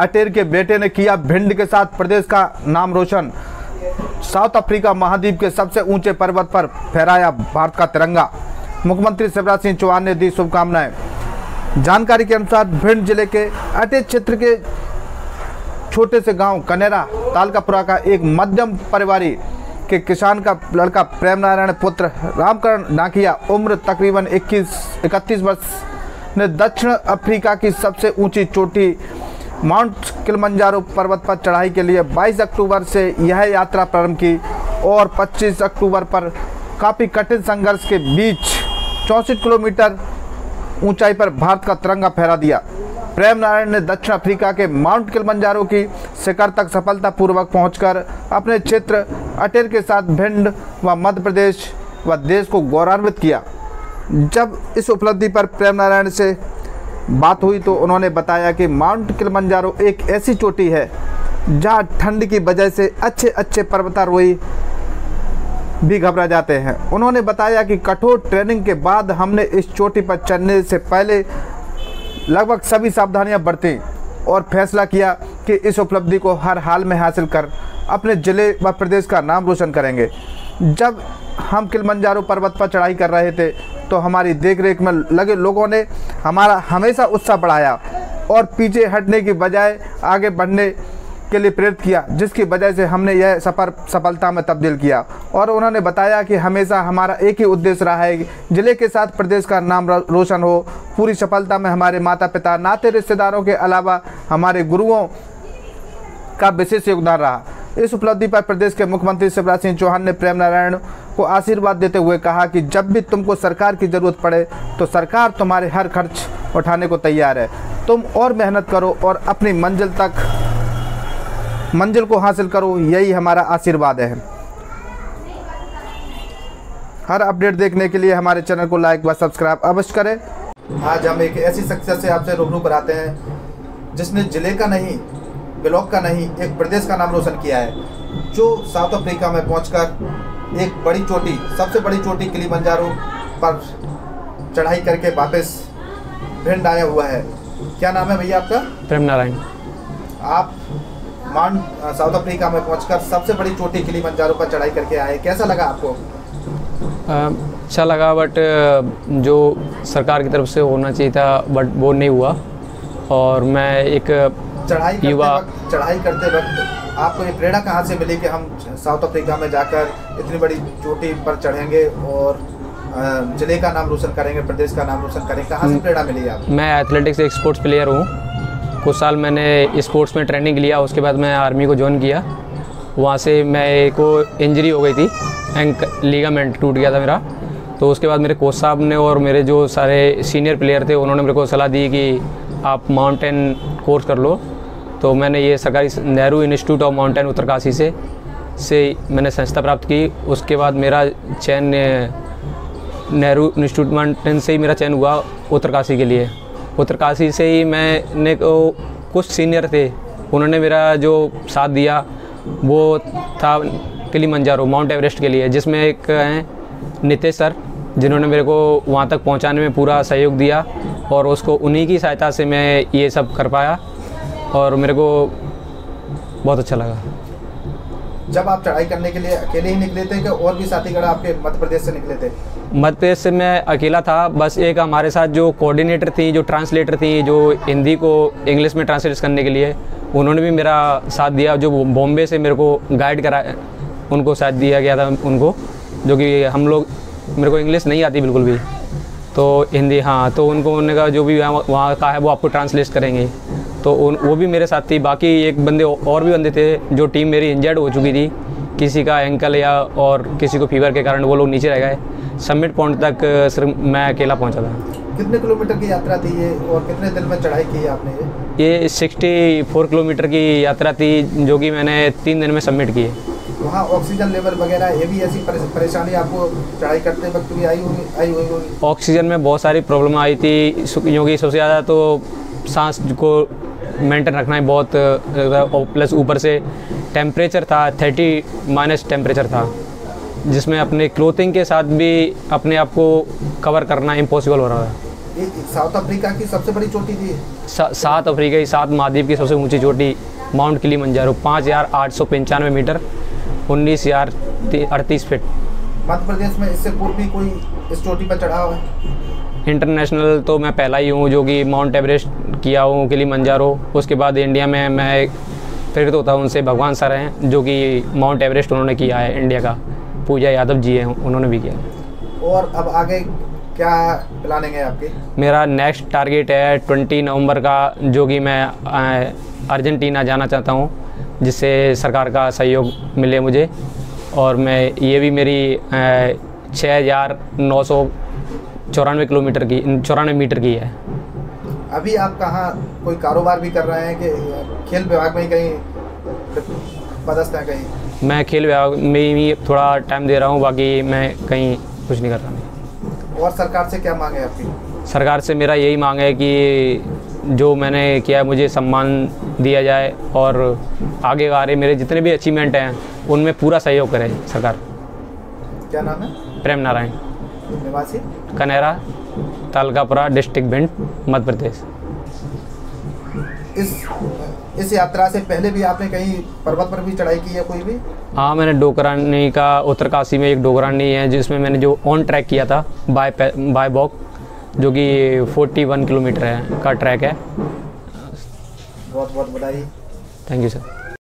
अटेर के बेटे ने किया भिंड के साथ प्रदेश का नाम रोशन। साउथ अफ्रीका महाद्वीप के सबसे ऊंचे पर्वत पर फहराया भारत का तिरंगा। मुख्यमंत्री शिवराज सिंह चौहान ने दी शुभकामनाएं। जानकारी के अनुसार भिंड जिले के अटेर क्षेत्र के छोटे से गांव कनेरा तालकापुरा का एक मध्यम परिवारी के किसान का लड़का प्रेम नारायण पुत्र रामकरण नाकिया उम्र तकरीबन 31 वर्ष ने दक्षिण अफ्रीका की सबसे ऊंची चोटी माउंट किलिमंजारो पर्वत पर चढ़ाई के लिए 22 अक्टूबर से यह यात्रा प्रारंभ की और 25 अक्टूबर पर काफ़ी कठिन संघर्ष के बीच 64 किलोमीटर ऊंचाई पर भारत का तिरंगा फहरा दिया। प्रेम नारायण ने दक्षिण अफ्रीका के माउंट किलिमंजारो की शिखर तक सफलतापूर्वक पहुंचकर अपने क्षेत्र अटेर के साथ भिंड व मध्य प्रदेश व देश को गौरवान्वित किया। जब इस उपलब्धि पर प्रेम नारायण से बात हुई तो उन्होंने बताया कि माउंट किलिमंजारो एक ऐसी चोटी है जहां ठंड की वजह से अच्छे अच्छे पर्वतारोही भी घबरा जाते हैं। उन्होंने बताया कि कठोर ट्रेनिंग के बाद हमने इस चोटी पर चढ़ने से पहले लगभग सभी सावधानियां बरतीं और फैसला किया कि इस उपलब्धि को हर हाल में हासिल कर अपने ज़िले व प्रदेश का नाम रोशन करेंगे। जब हम किलिमंजारो पर्वत पर चढ़ाई कर रहे थे तो हमारी देखरेख में लगे लोगों ने हमारा हमेशा उत्साह बढ़ाया और पीछे हटने की बजाय आगे बढ़ने के लिए प्रेरित किया, जिसकी वजह से हमने यह सफर सफलता में तब्दील किया। और उन्होंने बताया कि हमेशा हमारा एक ही उद्देश्य रहा है कि ज़िले के साथ प्रदेश का नाम रोशन हो। पूरी सफलता में हमारे माता पिता नाते रिश्तेदारों के अलावा हमारे गुरुओं का विशेष योगदान रहा। इस उपलब्धि पर प्रदेश के मुख्यमंत्री शिवराज सिंह चौहान ने प्रेम नारायण को आशीर्वाद देते हुए कहा कि जब भी तुमको सरकार की ज़रूरत पड़े तो सरकार तुम्हारे हर खर्च उठाने को तैयार है। तुम और मेहनत करो और अपनी मंजिल को हासिल करो, यही हमारा आशीर्वाद है। हर अपडेट देखने के लिए हमारे चैनल को लाइक व सब्सक्राइब अवश्य करें। आज हम एक ऐसी शख्सियत से आपसे रूबरू कराते हैं जिसने ज़िले का नहीं, ब्लॉक का नहीं, एक प्रदेश का नाम रोशन किया है, जो साउथ अफ्रीका में पहुंचकर एक बड़ी चोटी, सबसे बड़ी चोटी किलिमंजारो पर चढ़ाई करके वापस भिंड आया हुआ है। क्या नाम है भैया आपका? प्रेम नारायण। आप माउंट साउथ अफ्रीका में पहुंचकर सबसे बड़ी चोटी किलिमंजारो पर चढ़ाई करके आए, कैसा लगा आपको? अच्छा लगा, बट जो सरकार की तरफ से होना चाहिए था बट वो नहीं हुआ। और मैं एक चढ़ाई करते वक्त आपको ये प्रेरणा कहाँ से मिली कि हम साउथ अफ्रीका में जाकर इतनी बड़ी चोटी पर चढ़ेंगे और जिले का नाम रोशन करेंगे, प्रदेश का नाम रोशन करेंगे? कहाँ से प्रेरणा मिली आपको? मैं एथलेटिक्स एक स्पोर्ट्स प्लेयर हूँ। कुछ साल मैंने स्पोर्ट्स में ट्रेनिंग लिया, उसके बाद मैं आर्मी को ज्वाइन किया। वहाँ से मेरे को इंजरी हो गई थी, लीगामेंट टूट गया था मेरा। तो उसके बाद मेरे कोच साहब ने और मेरे जो सारे सीनियर प्लेयर थे उन्होंने मेरे को सलाह दी कि आप माउंटेन कोर्स कर लो। तो मैंने ये सरकारी Nehru institute of mountain Uttarkashi से मैंने संस्था प्राप्त की। उसके बाद मेरा चयन नेहरू इंस्टीट्यूट माउंटेन से ही मेरा चयन हुआ उत्तरकाशी के लिए। उत्तरकाशी से ही मैंने कुछ सीनियर थे, उन्होंने मेरा जो साथ दिया वो था किलिमंजारो माउंट एवरेस्ट के लिए, जिसमें एक हैं नितेश सर, जिन्होंने मेरे को वहाँ तक पहुँचाने में पूरा सहयोग दिया और उसको उन्हीं की सहायता से मैं ये सब कर पाया और मेरे को बहुत अच्छा लगा। जब आप चढ़ाई करने के लिए अकेले ही निकले थे कि और भी साथीगण आपके मध्य प्रदेश से निकले थे? मध्य प्रदेश से मैं अकेला था, बस एक हमारे साथ जो कोऑर्डिनेटर थी, जो ट्रांसलेटर थी, जो हिंदी को इंग्लिश में ट्रांसलेट करने के लिए, उन्होंने भी मेरा साथ दिया। जो बॉम्बे से मेरे को गाइड कराया, उनको साथ दिया गया था उनको, जो कि हम लोग, मेरे को इंग्लिश नहीं आती बिल्कुल भी, तो हिंदी, हाँ, तो उनको उन्होंने कहा जो भी वहाँ का है वो आपको ट्रांसलेट करेंगे। तो वो भी मेरे साथ थी। बाकी एक बंदे और भी बंदे थे, जो टीम मेरी इंजर्ड हो चुकी थी, किसी का एंकल या और किसी को फीवर के कारण वो लोग नीचे रह गए। समिट पॉइंट तक सिर्फ मैं अकेला पहुँचा था। कितने किलोमीटर की यात्रा थी ये और कितने दिन में चढ़ाई की आपने? ये 64 किलोमीटर की यात्रा थी जो कि मैंने 3 दिन में सबमिट की। वहाँ ऑक्सीजन लेवल वगैरह ये भी ऐसी परेशानी आपको चढ़ाई करते वक्त भी आई हुई? ऑक्सीजन में बहुत सारी प्रॉब्लम आई थी, क्योंकि सबसे ज़्यादा तो सांस को मेंटेन रखना है बहुत, प्लस ऊपर से टेम्परेचर था, 30 माइनस टेम्परेचर था, जिसमें अपने क्लोथिंग के साथ भी अपने आप को कवर करना इम्पॉसिबल हो रहा था। साउथ अफ्रीका की सबसे बड़ी चोटी थी। साउथ अफ्रीका की सात महाद्वीप की सबसे ऊंची चोटी mount Kilimanjaro 5,895 metre 19,038 feet. Madhya Pradesh में इससे पूर्व भी कोई इस चोटी पर चढ़ा हुआ है? इंटरनेशनल तो मैं पहला ही हूँ जो कि माउंट एवरेस्ट किया हूँ किलिमंजारो। उसके बाद इंडिया में मैं प्रेरित होता हूँ उनसे, भगवान सर हैं जो कि माउंट एवरेस्ट उन्होंने किया है इंडिया का, पूजा यादव जी हैं उन्होंने भी किया। और अब आगे क्या प्लानिंग है आपकी? मेरा नेक्स्ट टारगेट है 20 नवंबर का, जो कि मैं अर्जेंटीना जाना चाहता हूँ, जिससे सरकार का सहयोग मिले मुझे। और मैं ये भी मेरी 6,994 किलोमीटर की 94 मीटर की है। अभी आप कहाँ कोई कारोबार भी कर रहे हैं कि खेल विभाग में ही कहीं पदस्थ हैं कहीं? मैं खेल विभाग में ही थोड़ा टाइम दे रहा हूँ, बाकी मैं कहीं कुछ नहीं कर रहा। और सरकार से क्या मांग है आपकी? सरकार से मेरा यही मांग है कि जो मैंने किया है मुझे सम्मान दिया जाए, और आगे आ रहे मेरे जितने भी अचीवमेंट हैं उनमें पूरा सहयोग करे सरकार। क्या नाम है? प्रेम नारायण, निवासी कनेरा, तालकापुरा, डिस्ट्रिक्ट भिंड, मध्य प्रदेश। इस यात्रा से पहले भी आपने कहीं पर्वत पर भी चढ़ाई की है कोई भी? हाँ, मैंने डोकरानी का, उत्तरकाशी में एक डोकरानी है जिसमें मैंने जो ऑन ट्रैक किया था बाय वॉक, जो कि 41 किलोमीटर है का ट्रैक है। बहुत बहुत बधाई। Thank you sir.